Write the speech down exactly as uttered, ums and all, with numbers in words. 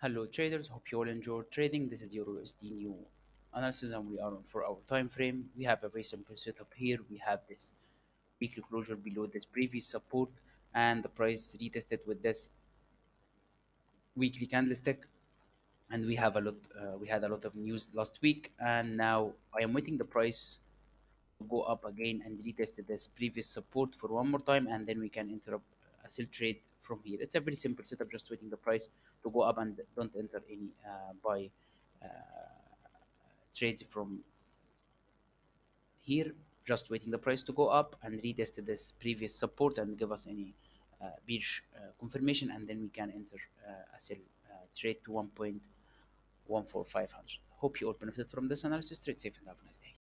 Hello traders, hope you all enjoy trading. This is E U R U S D new analysis and we are on for our time frame. We have a very simple setup here. We have this weekly closure below this previous support and the price retested with this weekly candlestick, and we have a lot uh, we had a lot of news last week, and now I am waiting the price to go up again and retested this previous support for one more time, and then we can interrupt a sell trade from here. It's a very simple setup, just waiting the price to go up and don't enter any uh, buy uh, trades from here. Just waiting the price to go up and retest this previous support and give us any uh, bearish uh, confirmation, and then we can enter uh, a sell uh, trade to one point one four five hundred. Hope you all benefited from this analysis. Trade safe and have a nice day.